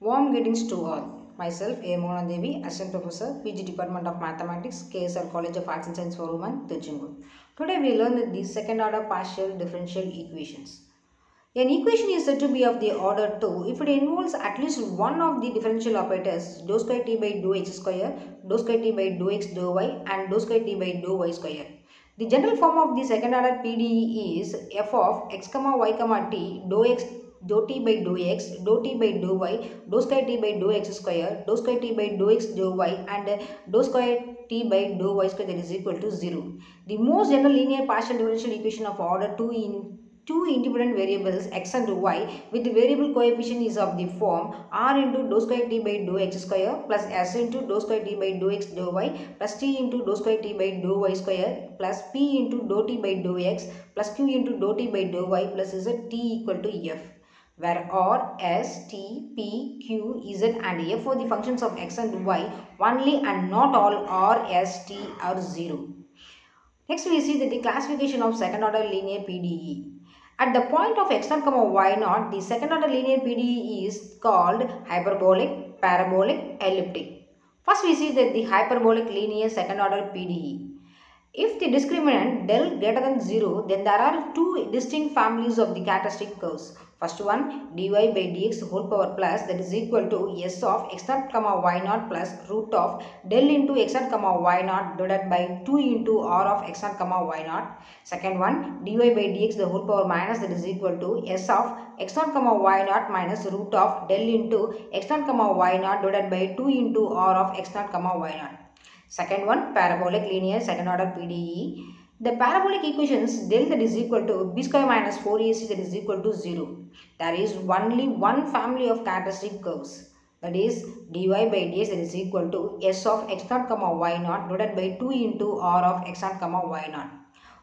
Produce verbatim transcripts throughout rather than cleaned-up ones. Warm greetings to all. Myself, A. Mona Devi, Assistant Professor, P G Department of Mathematics, K S R College of Arts and Science for Women, Tujungur. Today we learn the second order partial differential equations. An equation is said to be of the order two if it involves at least one of the differential operators dou square t by dou x square, dou square t by dou x dou y, and dou square t by dou y square. The general form of the second order P D E is f of x comma y comma t dou x dou t by dou x, dou t by dou y, dou square t by dou x square, dou square t by dou x dou y, and dou square t by dou y square that is equal to zero. The most general linear partial differential equation of order two in two independent variables x and y with the variable coefficient is of the form r into dou square t by dou x square plus s into dou square t by dou x dou y plus t into dou square t by dou y square plus p into dou t by dou x plus q into dou t by dou y plus z t equal to f, where r, s, t, p, q, z and f are the functions of x and y only and not all r, s, t are zero. Next we see that the classification of second order linear P D E. At the point of x zero, y zero, the second order linear P D E is called hyperbolic, parabolic, elliptic. First we see that the hyperbolic linear second order P D E. If the discriminant del greater than zero, then there are two distinct families of the characteristic curves. First one, dy by dx whole power plus that is equal to s of x zero, y zero plus root of del into x zero, y zero divided by two into r of x zero, y zero. Second one, dy by dx the whole power minus that is equal to s of x zero, y zero minus root of del into x zero, y zero divided by two into r of x zero, y zero. Second one, parabolic linear second order P D E. The parabolic equations del that is equal to b square minus four a c that is equal to zero. There is only one family of characteristic curves, that is dy by dx that is equal to s of x zero, y zero divided by two into r of x zero, y zero.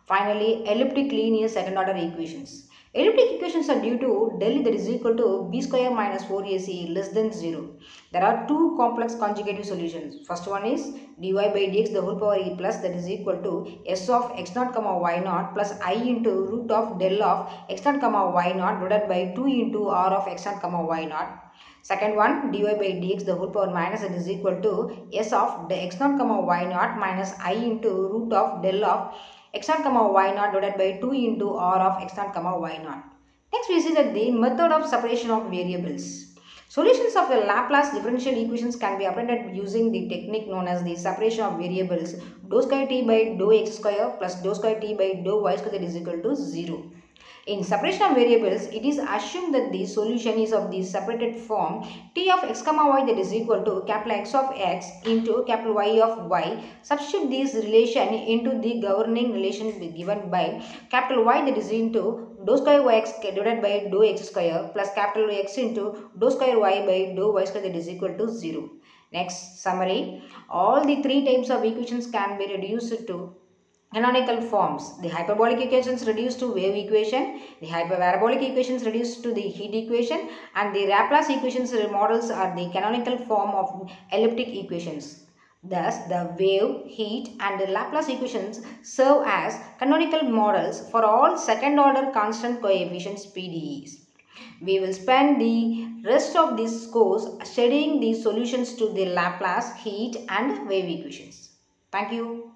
Finally, elliptic linear second order equations. Elliptic equations are due to del that is equal to b square minus four a c less than zero. There are two complex conjugative solutions. First one is dy by dx the whole power e plus that is equal to s of x zero, y zero plus I into root of del of x zero, y zero divided by two into r of x zero, y zero. Second one, dy by dx the whole power minus that is equal to s of x zero, y zero minus I into root of del of x zero, y zero divided by two into r of x zero, y zero. Next we see that the method of separation of variables. Solutions of the Laplace differential equations can be obtained using the technique known as the separation of variables dou square t by dou x square plus dou square t by dou y square that is equal to zero. In separation of variables, it is assumed that the solution is of the separated form t of x, y that is equal to capital X of x into capital Y of y. Substitute this relation into the governing relation given by capital Y that is into dou square yx divided by dou x square plus capital X into dou square y by dou y square that is equal to zero. Next summary, all the three types of equations can be reduced to canonical forms. The hyperbolic equations reduced to wave equation, the hyperparabolic equations reduced to the heat equation, and the Laplace equations models are the canonical form of elliptic equations. Thus, the wave, heat, and the Laplace equations serve as canonical models for all second order constant coefficients P D Es. We will spend the rest of this course studying the solutions to the Laplace, heat, and wave equations. Thank you.